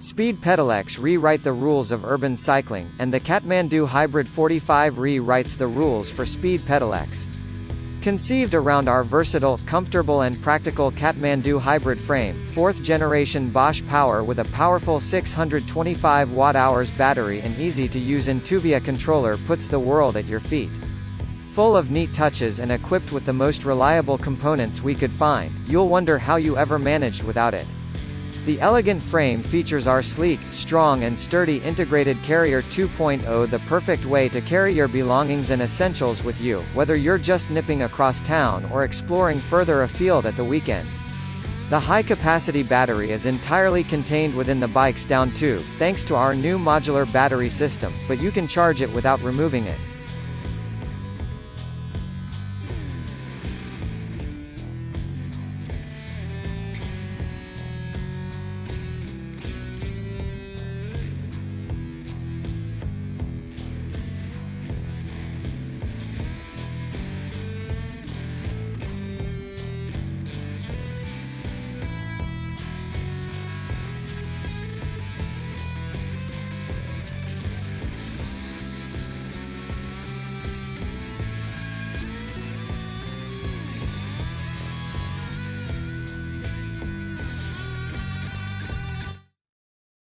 Speed pedelecs rewrite the rules of urban cycling, and the Kathmandu Hybrid 45 rewrites the rules for speed pedelecs. Conceived around our versatile, comfortable and practical Kathmandu hybrid frame, 4th generation Bosch Power with a powerful 625 Wh battery and easy-to-use Intuvia controller puts the world at your feet. Full of neat touches and equipped with the most reliable components we could find, you'll wonder how you ever managed without it. The elegant frame features our sleek, strong and sturdy Integrated Carrier 2.0, the perfect way to carry your belongings and essentials with you, whether you're just nipping across town or exploring further afield at the weekend. The high-capacity battery is entirely contained within the bike's down tube, thanks to our new modular battery system, but you can charge it without removing it.